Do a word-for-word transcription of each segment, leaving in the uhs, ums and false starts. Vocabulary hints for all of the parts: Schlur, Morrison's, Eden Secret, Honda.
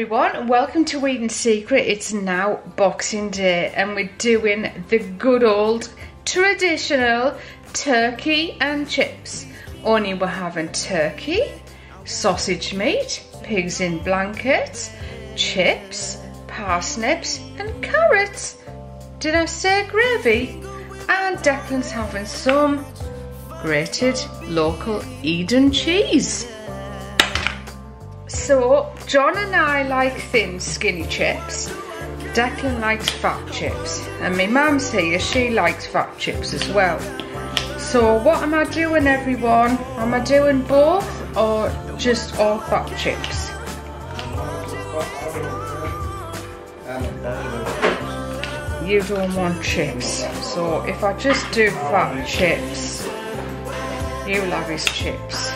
everyone, welcome to Eden Secret. It's now Boxing Day and we're doing the good old traditional turkey and chips, only we're having turkey, sausage meat, pigs in blankets, chips, parsnips and carrots. Did I say gravy? And Declan's having some grated local Eden cheese. So John and I like thin skinny chips, Declan likes fat chips, and my mum's here, she likes fat chips as well. So what am I doing, everyone? Am I doing both or just all fat chips? You don't want chips, so if I just do fat chips, you love his chips.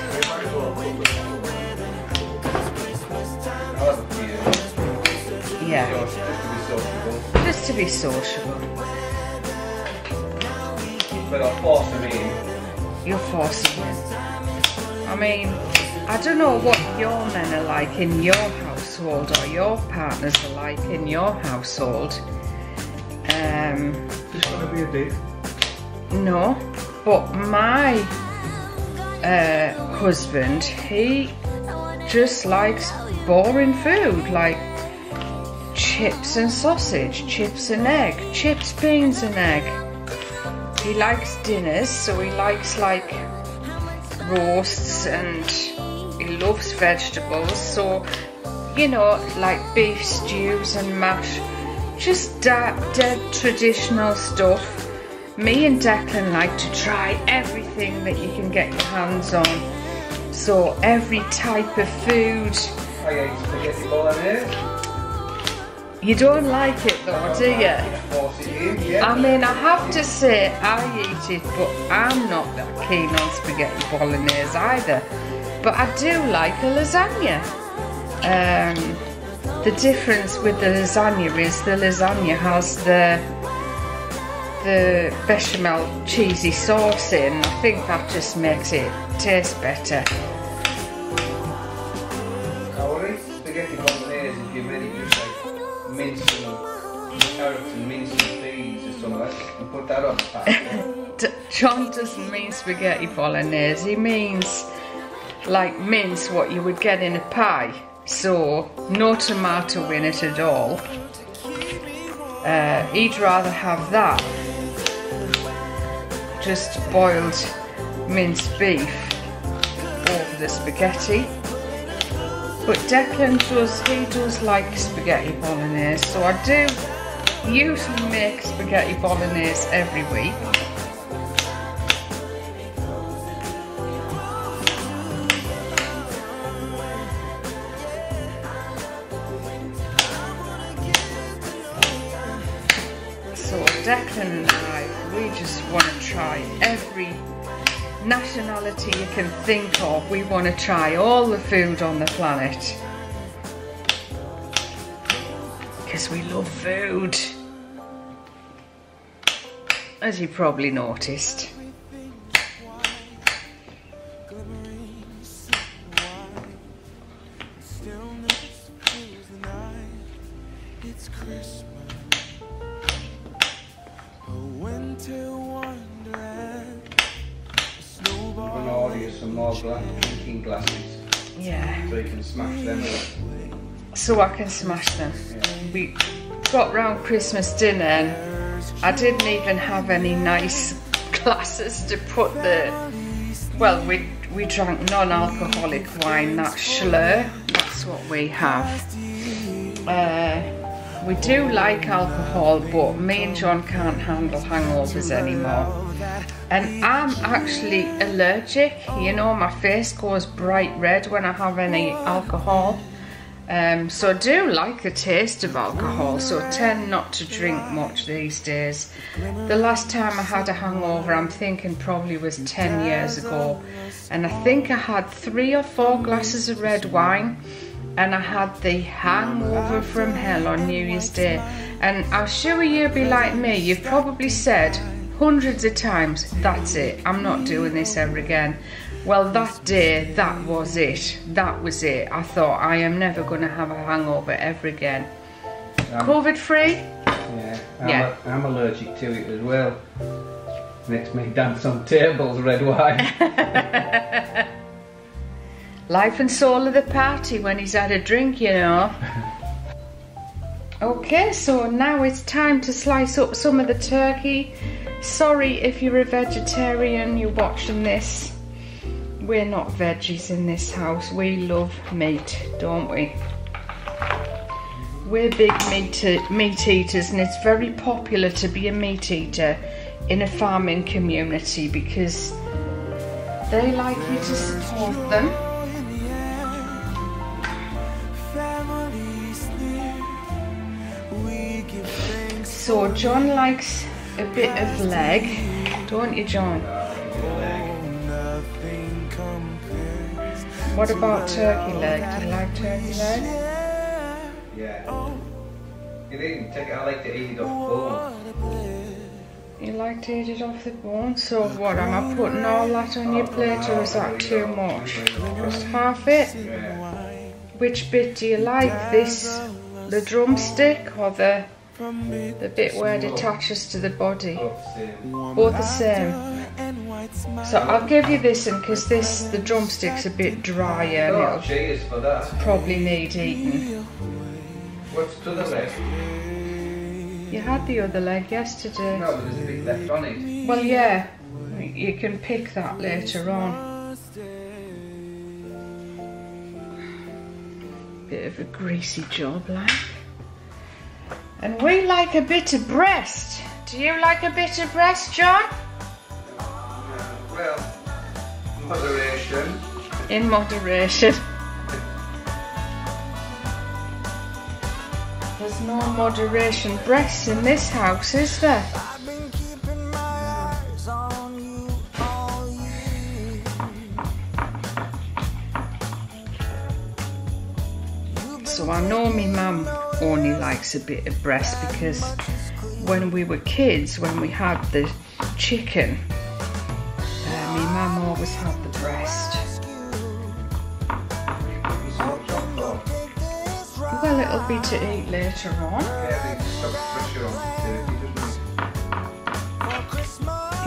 Yeah, just to be sociable. But I'll force them in. You're forcing them. I mean, I don't know what your men are like in your household or your partners are like in your household. Um, Just want to be a dick. No, but my uh, husband, he just likes boring food, like chips and sausage, chips and egg, chips, beans and egg. He likes dinners, so he likes like roasts and he loves vegetables, so you know, like beef stews and mash, just da dead traditional stuff. Me and Declan like to try everything that you can get your hands on, so every type of food. I ate spaghetti bolognese. You don't like it though, do you? I mean, I have to say I eat it, but I'm not that keen on spaghetti bolognese either. But I do like a lasagna. Um, the difference with the lasagna is the lasagna has the the bechamel cheesy sauce in. I think that just makes it taste better. Mince and carrots and mince and beans or something like that, and put that on the pan. John doesn't mean spaghetti bolognese, he means like mince, what you would get in a pie. So, no tomato in it at all. Uh, he'd rather have that. Just boiled minced beef over the spaghetti. But Declan does, he does like spaghetti bolognese, so I do usually make spaghetti bolognese every week. So Declan and I, we just want to try every nationality you can think of. We want to try all the food on the planet because we love food, as you probably noticed. Glasses. Yeah. So you can smash them away. So I can smash them. Yeah. We got round Christmas dinner and I didn't even have any nice glasses to put the... Well, we, we drank non-alcoholic wine, that's Schlur. That's what we have. Uh, we do like alcohol, but me and John can't handle hangovers anymore. And I'm actually allergic, you know, my face goes bright red when I have any alcohol. Um, so I do like the taste of alcohol, so I tend not to drink much these days. The last time I had a hangover, I'm thinking probably was ten years ago. And I think I had three or four glasses of red wine. And I had the hangover from hell on New Year's Day. And I'm sure you'd be like me, you've probably said hundreds of times, that's it, I'm not doing this ever again. Well, that day, that was it. That was it. I thought, I am never going to have a hangover ever again. I'm COVID free? Yeah. I'm, yeah. A, I'm allergic to it as well. Makes me dance on tables, red wine. Life and soul of the party when he's had a drink, you know. Okay, so now it's time to slice up some of the turkey. Sorry if you're a vegetarian, you're watching this. We're not veggies in this house. We love meat, don't we? We're big meat, meat eaters, and it's very popular to be a meat eater in a farming community because they like you to support them. So John likes a bit of leg, don't you, John? What about turkey leg? Do you like turkey leg? Yeah. It ain't turkey. I like to eat it off the bone. You like to eat it off the bone? So what, am I putting all that on your plate, or is that too much? Just half it? Yeah. Which bit do you like? This, the drumstick, or the the bit where it attaches to the body? Both the same. So I'll give you this one because this, the drumstick's a bit drier and it'll for that. Probably need eating. What's the other leg? You had the other leg yesterday. No, but there's a bit left on it. Well, yeah, you can pick that later on. Bit of a greasy job, like. And we like a bit of breast. Do you like a bit of breast, John? Well, in moderation. In moderation. There's no moderation breasts in this house, is there? I've been keeping my eyes on you all year. So I know my mum only likes a bit of breast because when we were kids, when we had the chicken, my mum always had the breast. Well, it'll be to eat later on.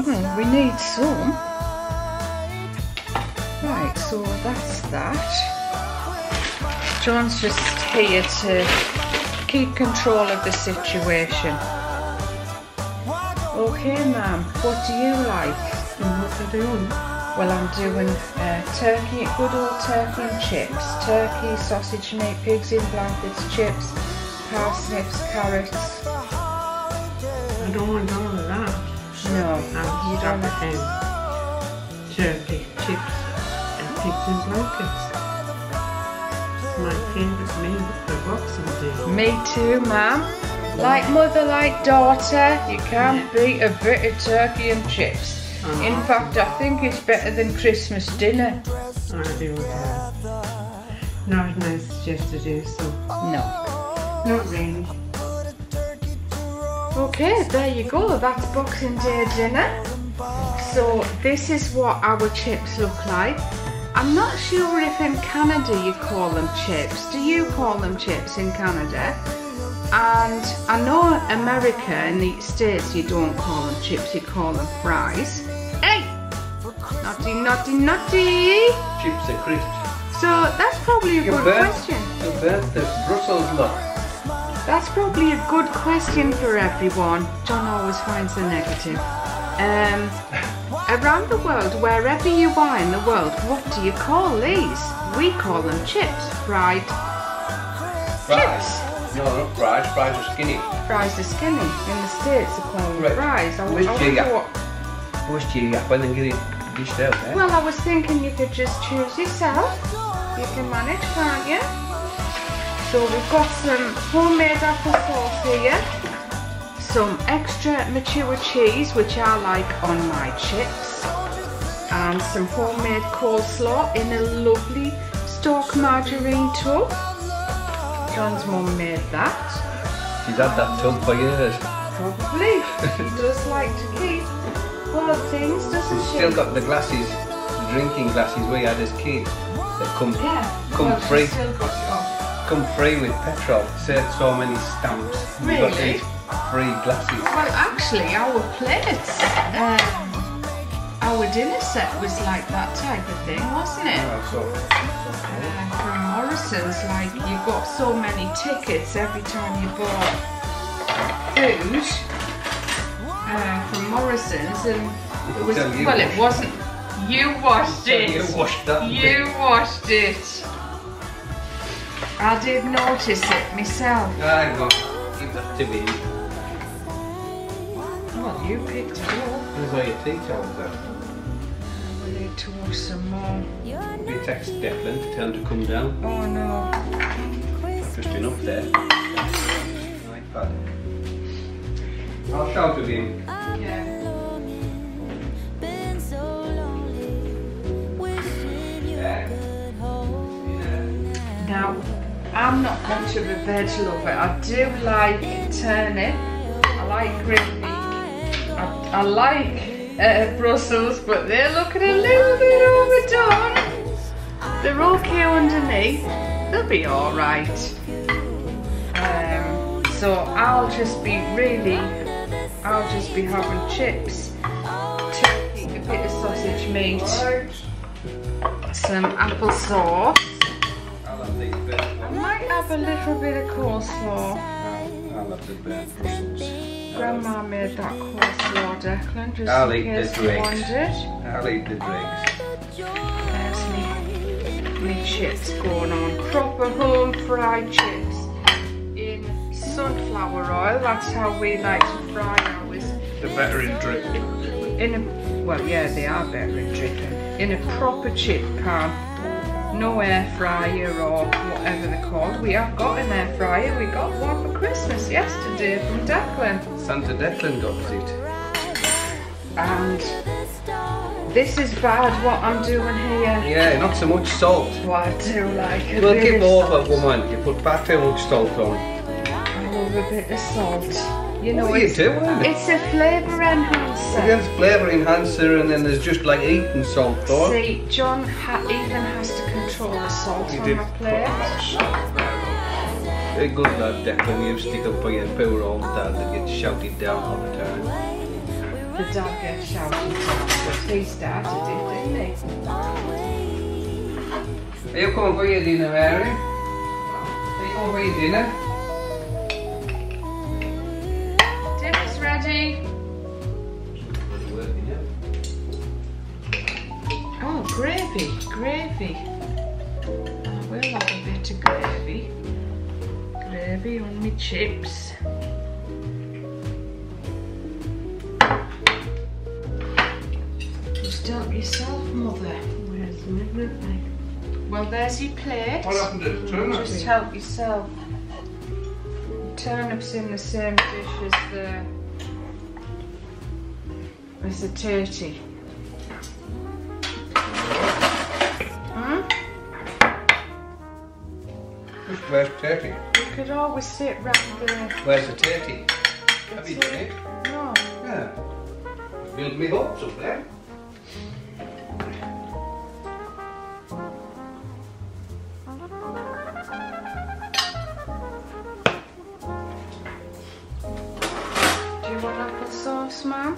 Well, we need some. Right, so that's that. John's just here to keep control of the situation. Okay, ma'am, what do you like? And what are you doing? Well, I'm doing uh, turkey, good old turkey and chips. Turkey, sausage meat, pigs in blankets, chips, parsnips, carrots. I don't want all of that. No, I'm you don't want turkey, chips and pigs in blankets. It's my favourite meal for Boxing Day. Me too, ma'am. Like mother, like daughter, you can't beat a bit of turkey and chips. In fact, I think it's better than Christmas dinner. I do. Not nice just to do so. No. Not really. Okay, there you go. That's Boxing Day dinner. So this is what our chips look like. I'm not sure if in Canada you call them chips. Do you call them chips in Canada? And I know America and the States, you don't call them chips, you call them fries. Hey! Naughty, naughty, naughty! Chips are crisps. So that's probably a good question. You burnt the Brussels lot. That's probably a good question for everyone. John always finds the negative. Um, around the world, wherever you are in the world, what do you call these? We call them chips. Fried chips. No, not fries. Fries are skinny. Fries are skinny. In the States, they call them right. Fries. I was cheering up and then get it dished out. Eh? Well, I was thinking you could just choose yourself. You can manage, can't you? So we've got some homemade apple sauce here. Some extra mature cheese, which I like on my chips. And some homemade coleslaw in a lovely stock margarine tub. John's mum made that. She's had that tub for years. Probably. She does like to keep all things, doesn't she? She's still got the glasses, the drinking glasses we had as kids that come yeah. come well, free come free with petrol. So, so many stamps. Really? Got these free glasses. Well, actually, our plates, um, our dinner set was like that type of thing, wasn't it? Yeah, so, so cool. uh, from Morrison's, like you got so many tickets every time you bought food uh, from Morrison's, and it was well, it wasn't. You washed it. You washed that. You bit. washed it. I did notice it myself. I got give that to me. Well, you picked it up. Those are your tea towels then. We need to wash some more. We text Declan to tell him to come down. Oh no. I've just been up there. iPad. I'll shout at him. Yeah. Now, I'm not much of a veg lover. I do like turnip, I like green beans, I, I like uh, Brussels, but they're looking a little bit overdone. They're okay underneath, they'll be alright. Um, so I'll just be really, I'll just be having chips, turkey, a bit of sausage meat, some apple sauce. I might have a little bit of coleslaw. I love the burnt Brussels. Grandma made that coleslaw, Declan, just I'll in case you wondered. I'll eat the drinks. There's me, me chips going on. Proper home fried chips in sunflower oil. That's how we like to fry ours. They're better in dripping. In a, well, yeah, they are better in dripping. In a proper chip pan. No air fryer or whatever they're called. We have got an air fryer. We got one for Christmas yesterday from Declan. Santa Declan got it. And this is bad what I'm doing here. Yeah, not so much salt. Well, I do like a well, bit of salt. Well, give over, woman. You put far too much salt on. I love a bit of salt. You know, well, it's, you do, it's a flavour enhancer. Well, there's flavour enhancer and then there's just like eating salt though. See, John ha even has to control the salt you on my plate. Very good lad, Declan, you stick up for your poor old dad that gets shouted down all the time. The dad gets shouted down, but he started it, didn't he? Are you coming for your dinner, Mary? Are you coming for your dinner? Dinner's ready. Oh, gravy, gravy. We'll have a bit of gravy. Gravy on my chips. Just help yourself, mother. Where's my Well, there's your plate. What happened to the turnip? Just help yourself. The turnip's in the same dish as the as the turkey. Where's the turkey? We could always sit round there. Where's the turkey? Have you done it? No. Yeah. Build me hopes up there. Do you want apple sauce, ma'am?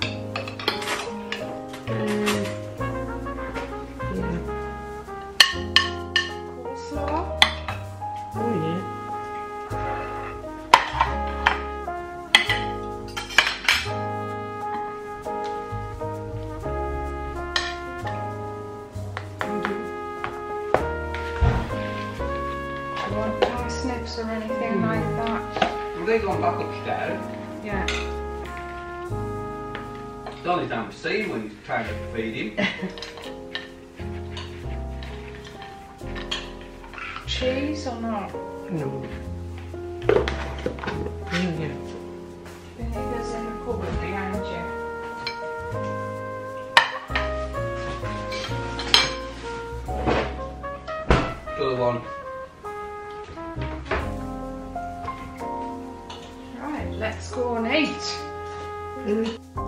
Snips or anything mm. like that. Well, they're going back upstairs. Yeah. It's the only time I've seen when he's trying to feed him. Cheese or not? No. Mm, yeah. Vinegar's in the cupboard behind you. Another one. Let's go and eat. Mm.